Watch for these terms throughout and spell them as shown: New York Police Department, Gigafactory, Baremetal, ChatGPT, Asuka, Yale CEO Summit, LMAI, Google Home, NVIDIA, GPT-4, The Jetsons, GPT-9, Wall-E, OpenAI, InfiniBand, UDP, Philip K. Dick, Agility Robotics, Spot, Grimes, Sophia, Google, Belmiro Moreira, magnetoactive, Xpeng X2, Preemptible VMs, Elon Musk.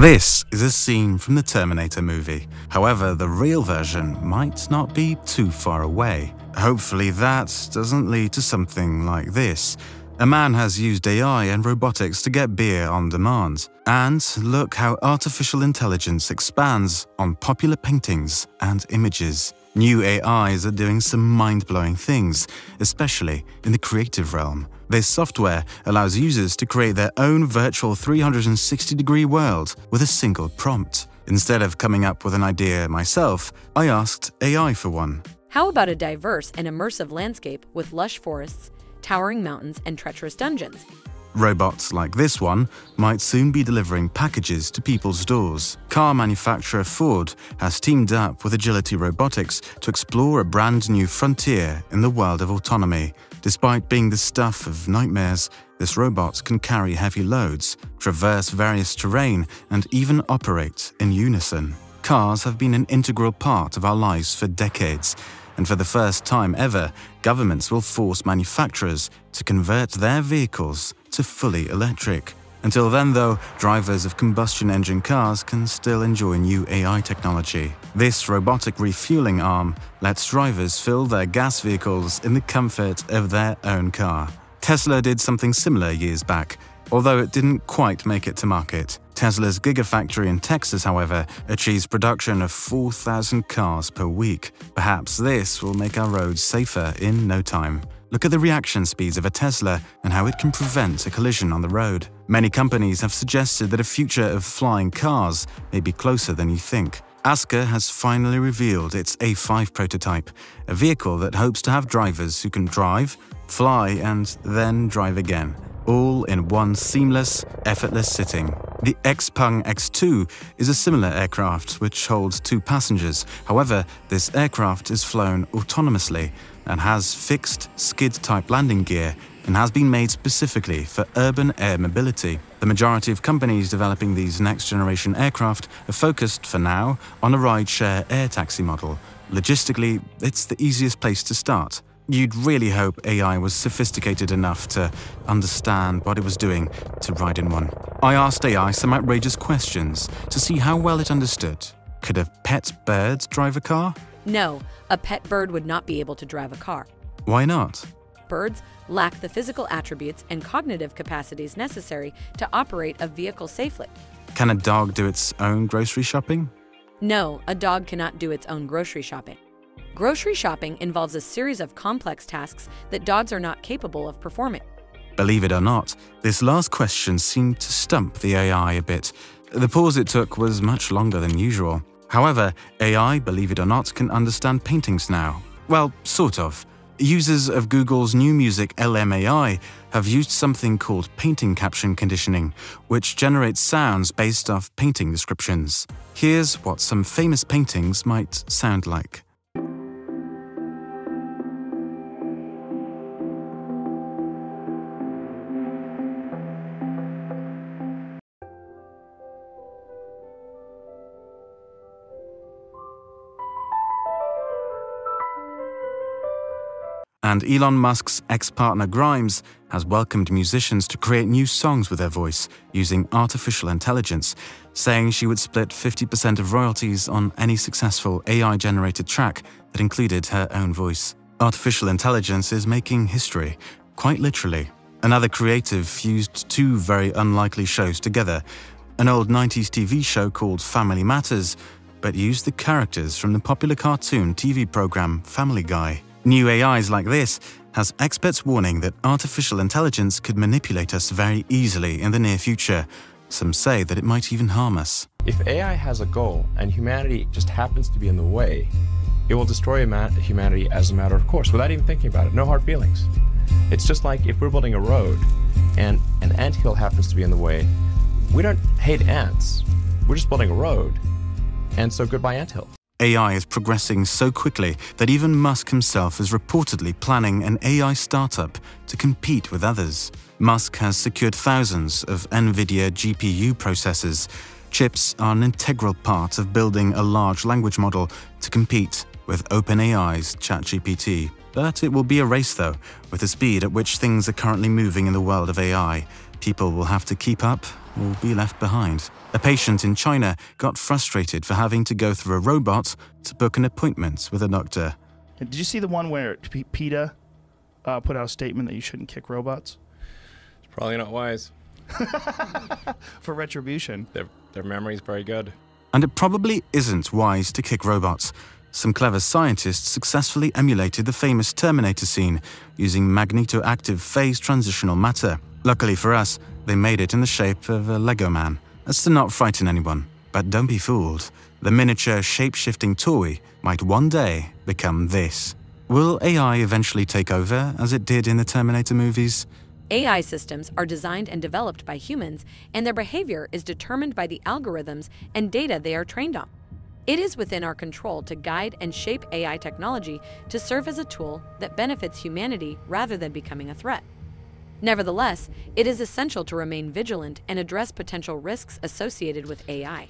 This is a scene from the Terminator movie. However, the real version might not be too far away. Hopefully that doesn't lead to something like this. A man has used AI and robotics to get beer on demand. And look how artificial intelligence expands on popular paintings and images. New AIs are doing some mind-blowing things, especially in the creative realm. This software allows users to create their own virtual 360-degree world with a single prompt. Instead of coming up with an idea myself, I asked AI for one. How about a diverse and immersive landscape with lush forests, towering mountains, and treacherous dungeons? Robots like this one might soon be delivering packages to people's doors. Car manufacturer Ford has teamed up with Agility Robotics to explore a brand new frontier in the world of autonomy. Despite being the stuff of nightmares, this robot can carry heavy loads, traverse various terrain, and even operate in unison. Cars have been an integral part of our lives for decades. And for the first time ever, governments will force manufacturers to convert their vehicles to fully electric. Until then, though, drivers of combustion engine cars can still enjoy new AI technology. This robotic refueling arm lets drivers fill their gas vehicles in the comfort of their own car. Tesla did something similar years back, although it didn't quite make it to market. Tesla's Gigafactory in Texas, however, achieves production of 4,000 cars per week. Perhaps this will make our roads safer in no time. Look at the reaction speeds of a Tesla and how it can prevent a collision on the road. Many companies have suggested that a future of flying cars may be closer than you think. Asuka has finally revealed its A5 prototype, a vehicle that hopes to have drivers who can drive, fly, and then drive again, all in one seamless, effortless sitting. The Xpeng X2 is a similar aircraft which holds 2 passengers. However, this aircraft is flown autonomously and has fixed skid-type landing gear and has been made specifically for urban air mobility. The majority of companies developing these next-generation aircraft are focused, for now, on a rideshare air taxi model. Logistically, it's the easiest place to start. You'd really hope AI was sophisticated enough to understand what it was doing to ride in one. I asked AI some outrageous questions to see how well it understood. Could a pet bird drive a car? No, a pet bird would not be able to drive a car. Why not? Birds lack the physical attributes and cognitive capacities necessary to operate a vehicle safely. Can a dog do its own grocery shopping? No, a dog cannot do its own grocery shopping. Grocery shopping involves a series of complex tasks that dogs are not capable of performing. Believe it or not, this last question seemed to stump the AI a bit. The pause it took was much longer than usual. However, AI, believe it or not, can understand paintings now. Well, sort of. Users of Google's new music LMAI have used something called painting caption conditioning, which generates sounds based off painting descriptions. Here's what some famous paintings might sound like. And Elon Musk's ex-partner Grimes has welcomed musicians to create new songs with their voice using artificial intelligence, saying she would split 50% of royalties on any successful AI-generated track that included her own voice. Artificial intelligence is making history, quite literally. Another creative fused 2 very unlikely shows together, an old 90s TV show called Family Matters, but used the characters from the popular cartoon TV program Family Guy. New AIs like this has experts warning that artificial intelligence could manipulate us very easily in the near future. Some say that it might even harm us. If AI has a goal and humanity just happens to be in the way, it will destroy humanity as a matter of course, without even thinking about it. No hard feelings. It's just like if we're building a road and an anthill happens to be in the way, we don't hate ants. We're just building a road, and so goodbye anthill. AI is progressing so quickly that even Musk himself is reportedly planning an AI startup to compete with others. Musk has secured thousands of NVIDIA GPU processors. Chips are an integral part of building a large language model to compete with OpenAI's ChatGPT. But it will be a race, though, with the speed at which things are currently moving in the world of AI. People will have to keep up will be left behind. A patient in China got frustrated for having to go through a robot to book an appointment with a doctor. Did you see the one where PETA put out a statement that you shouldn't kick robots? It's probably not wise. For retribution. Their memory's very good. And it probably isn't wise to kick robots. Some clever scientists successfully emulated the famous Terminator scene using magnetoactive phase transitional matter. Luckily for us, they made it in the shape of a Lego man. That's to not frighten anyone. But don't be fooled. The miniature shape-shifting toy might one day become this. Will AI eventually take over, as it did in the Terminator movies? AI systems are designed and developed by humans, and their behavior is determined by the algorithms and data they are trained on. It is within our control to guide and shape AI technology to serve as a tool that benefits humanity rather than becoming a threat. Nevertheless, it is essential to remain vigilant and address potential risks associated with AI,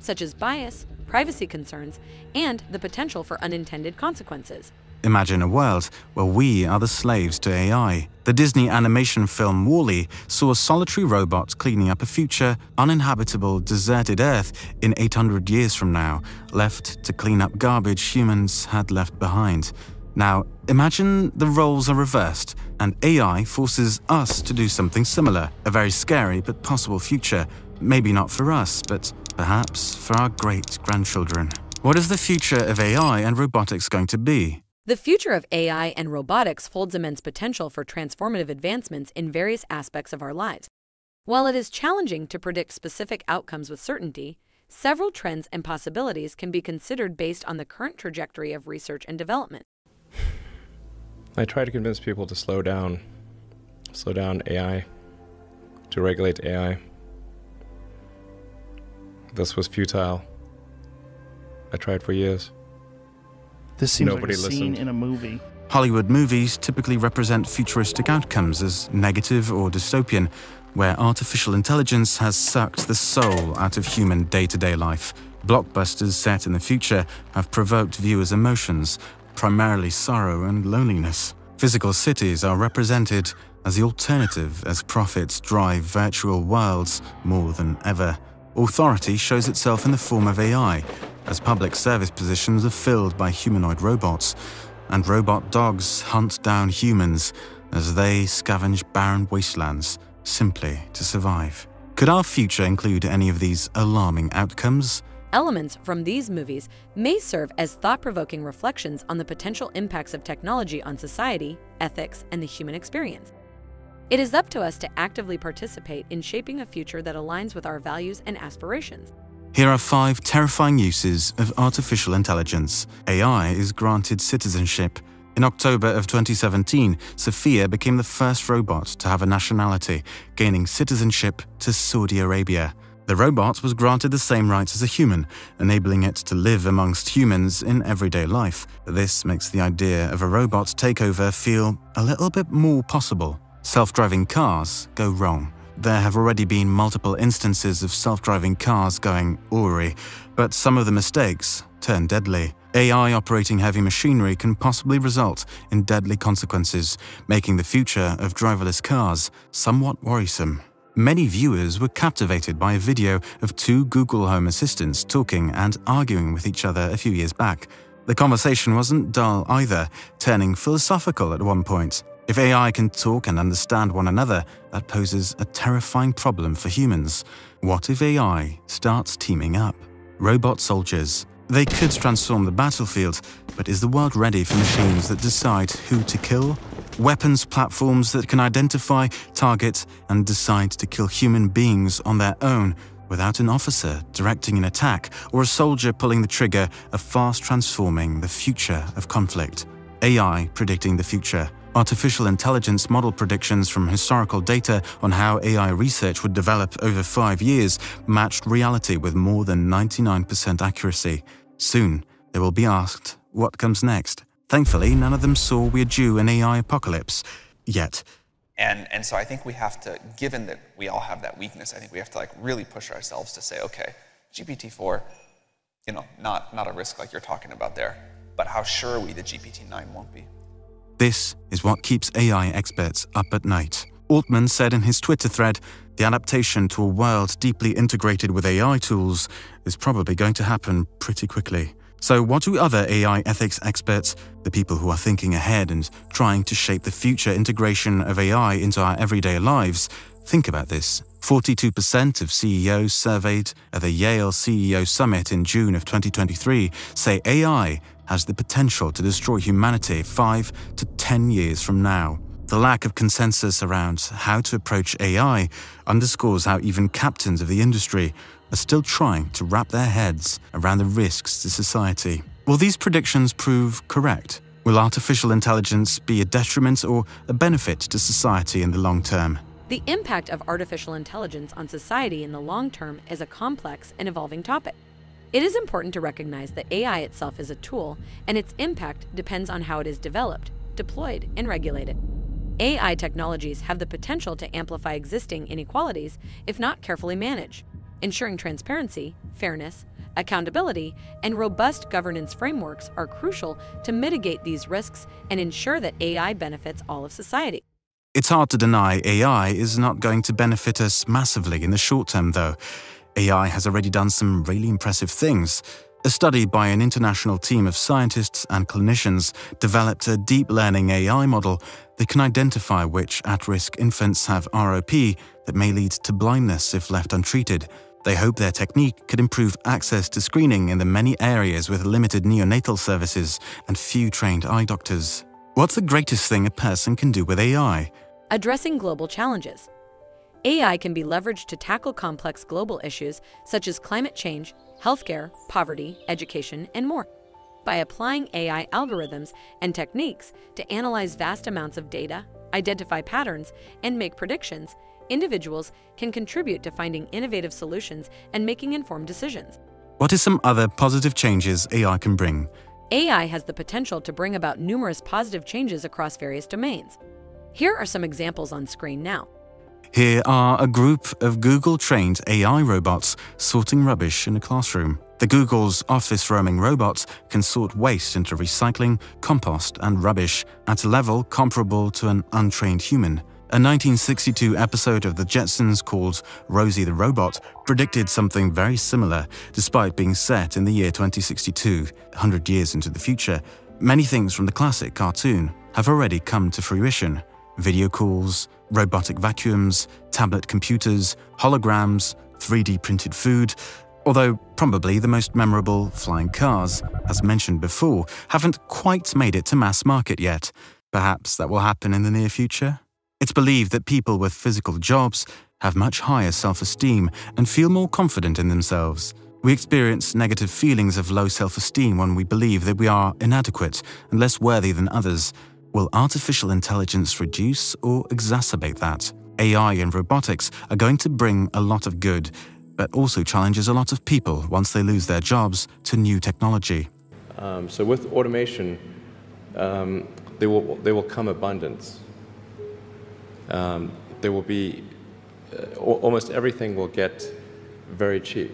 such as bias, privacy concerns, and the potential for unintended consequences. Imagine a world where we are the slaves to AI. The Disney animation film Wall-E saw a solitary robot cleaning up a future, uninhabitable, deserted Earth in 800 years from now, left to clean up garbage humans had left behind. Now, imagine the roles are reversed, and AI forces us to do something similar. A very scary but possible future. Maybe not for us, but perhaps for our great-grandchildren. What is the future of AI and robotics going to be? The future of AI and robotics holds immense potential for transformative advancements in various aspects of our lives. While it is challenging to predict specific outcomes with certainty, several trends and possibilities can be considered based on the current trajectory of research and development. I try to convince people to slow down AI, to regulate AI. This was futile. I tried for years. This seems like a scene in a movie. Hollywood movies typically represent futuristic outcomes as negative or dystopian, where artificial intelligence has sucked the soul out of human day-to-day life. Blockbusters set in the future have provoked viewers' emotions, primarily sorrow and loneliness. Physical cities are represented as the alternative as profits drive virtual worlds more than ever. Authority shows itself in the form of AI, as public service positions are filled by humanoid robots, and robot dogs hunt down humans as they scavenge barren wastelands simply to survive. Could our future include any of these alarming outcomes? Elements from these movies may serve as thought-provoking reflections on the potential impacts of technology on society, ethics, and the human experience. It is up to us to actively participate in shaping a future that aligns with our values and aspirations. Here are 5 terrifying uses of artificial intelligence. AI is granted citizenship. In October of 2017, Sophia became the first robot to have a nationality, gaining citizenship to Saudi Arabia. The robot was granted the same rights as a human, enabling it to live amongst humans in everyday life. This makes the idea of a robot takeover feel a little bit more possible. Self-driving cars go wrong. There have already been multiple instances of self-driving cars going awry, but some of the mistakes turn deadly. AI operating heavy machinery can possibly result in deadly consequences, making the future of driverless cars somewhat worrisome. Many viewers were captivated by a video of 2 Google Home assistants talking and arguing with each other a few years back. The conversation wasn't dull either, turning philosophical at one point. If AI can talk and understand one another, that poses a terrifying problem for humans. What if AI starts teaming up? Robot soldiers. They could transform the battlefield, but is the world ready for machines that decide who to kill? Weapons platforms that can identify, target, and decide to kill human beings on their own without an officer directing an attack or a soldier pulling the trigger are fast transforming the future of conflict. AI predicting the future. Artificial intelligence model predictions from historical data on how AI research would develop over 5 years matched reality with more than 99% accuracy. Soon, they will be asked, what comes next? Thankfully, none of them saw we're due an AI apocalypse. Yet. And so I think we have to, given that we all have that weakness, I think we have to really push ourselves to say, okay, GPT-4, not a risk like you're talking about there, but how sure are we that GPT-9 won't be? This is what keeps AI experts up at night. Altman said in his Twitter thread, "The adaptation to a world deeply integrated with AI tools is probably going to happen pretty quickly." So what do other AI ethics experts, the people who are thinking ahead and trying to shape the future integration of AI into our everyday lives, think about this? 42% of CEOs surveyed at the Yale CEO Summit in June of 2023 say AI has the potential to destroy humanity 5 to 10 years from now. The lack of consensus around how to approach AI underscores how even captains of the industry are still trying to wrap their heads around the risks to society. Will these predictions prove correct? Will artificial intelligence be a detriment or a benefit to society in the long term? The impact of artificial intelligence on society in the long term is a complex and evolving topic. It is important to recognize that AI itself is a tool, and its impact depends on how it is developed, deployed, and regulated. AI technologies have the potential to amplify existing inequalities if not carefully managed, ensuring transparency, fairness, accountability, and robust governance frameworks are crucial to mitigate these risks and ensure that AI benefits all of society. It's hard to deny AI is not going to benefit us massively in the short term, though. AI has already done some really impressive things. A study by an international team of scientists and clinicians developed a deep learning AI model that can identify which at-risk infants have ROP that may lead to blindness if left untreated. They hope their technique could improve access to screening in the many areas with limited neonatal services and few trained eye doctors. What's the greatest thing a person can do with AI? Addressing global challenges. AI can be leveraged to tackle complex global issues such as climate change, healthcare, poverty, education, and more. By applying AI algorithms and techniques to analyze vast amounts of data, identify patterns, and make predictions, individuals can contribute to finding innovative solutions and making informed decisions. What are some other positive changes AI can bring? AI has the potential to bring about numerous positive changes across various domains. Here are some examples on screen now. Here are a group of Google-trained AI robots sorting rubbish in a classroom. The Google's office-roaming robots can sort waste into recycling, compost, and rubbish at a level comparable to an untrained human. A 1962 episode of The Jetsons called Rosie the Robot predicted something very similar, despite being set in the year 2062, 100 years into the future. Many things from the classic cartoon have already come to fruition. Video calls, robotic vacuums, tablet computers, holograms, 3D printed food, although probably the most memorable flying cars, as mentioned before, haven't quite made it to mass market yet. Perhaps that will happen in the near future? It's believed that people with physical jobs have much higher self-esteem and feel more confident in themselves. We experience negative feelings of low self-esteem when we believe that we are inadequate and less worthy than others. Will artificial intelligence reduce or exacerbate that? AI and robotics are going to bring a lot of good, but also challenges a lot of people once they lose their jobs to new technology. So with automation, there will come abundance. There will be almost everything will get very cheap.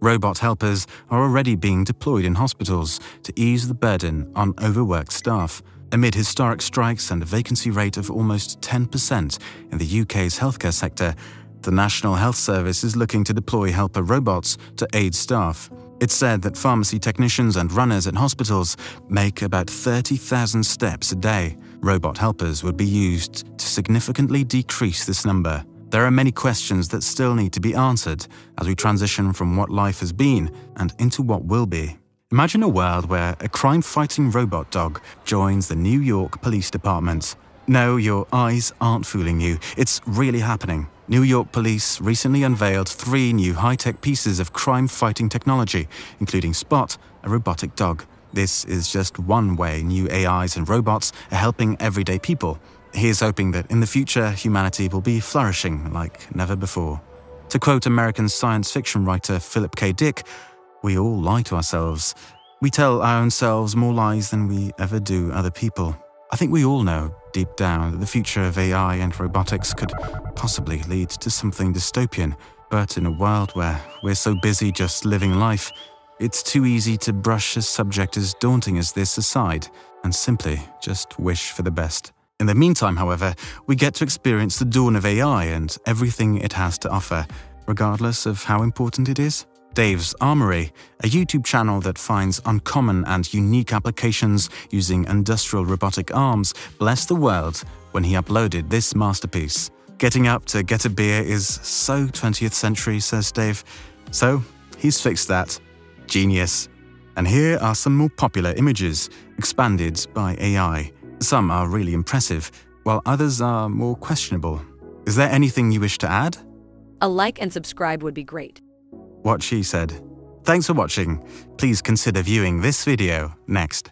Robot helpers are already being deployed in hospitals to ease the burden on overworked staff. Amid historic strikes and a vacancy rate of almost 10% in the UK's healthcare sector, the National Health Service is looking to deploy helper robots to aid staff. It's said that pharmacy technicians and runners at hospitals make about 30,000 steps a day. Robot helpers would be used to significantly decrease this number. There are many questions that still need to be answered as we transition from what life has been and into what will be. Imagine a world where a crime-fighting robot dog joins the New York Police Department. No, your eyes aren't fooling you. It's really happening. New York Police recently unveiled 3 new high-tech pieces of crime-fighting technology, including Spot, a robotic dog. This is just one way new AIs and robots are helping everyday people. Here's hoping that in the future, humanity will be flourishing like never before. To quote American science fiction writer Philip K. Dick, "We all lie to ourselves. We tell our own selves more lies than we ever do other people." I think we all know, deep down, that the future of AI and robotics could possibly lead to something dystopian. But in a world where we're so busy just living life, it's too easy to brush a subject as daunting as this aside and simply just wish for the best. In the meantime, however, we get to experience the dawn of AI and everything it has to offer, regardless of how important it is. Dave's Armory, a YouTube channel that finds uncommon and unique applications using industrial robotic arms, blessed the world when he uploaded this masterpiece. Getting up to get a beer is so 20th century, says Dave. So he's fixed that. Genius. And here are some more popular images, expanded by AI. Some are really impressive, while others are more questionable. Is there anything you wish to add? A like and subscribe would be great. What she said. Thanks for watching. Please consider viewing this video next.